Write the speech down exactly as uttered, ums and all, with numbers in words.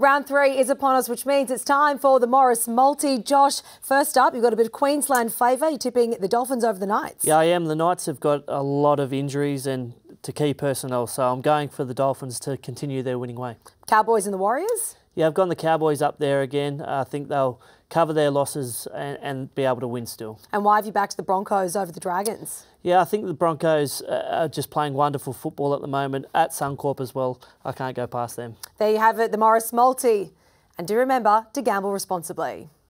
Round three is upon us, which means it's time for the Morris Multi. Josh, first up, you've got a bit of Queensland favour. You're tipping the Dolphins over the Knights. Yeah, I am. The Knights have got a lot of injuries and to key personnel, so I'm going for the Dolphins to continue their winning way. Cowboys and the Warriors? Yeah, I've gone the Cowboys up there again. I think they'll cover their losses and, and be able to win still. And why have you backed the Broncos over the Dragons? Yeah, I think the Broncos are just playing wonderful football at the moment, at Suncorp as well. I can't go past them. There you have it, the Morris Multi. And do remember to gamble responsibly.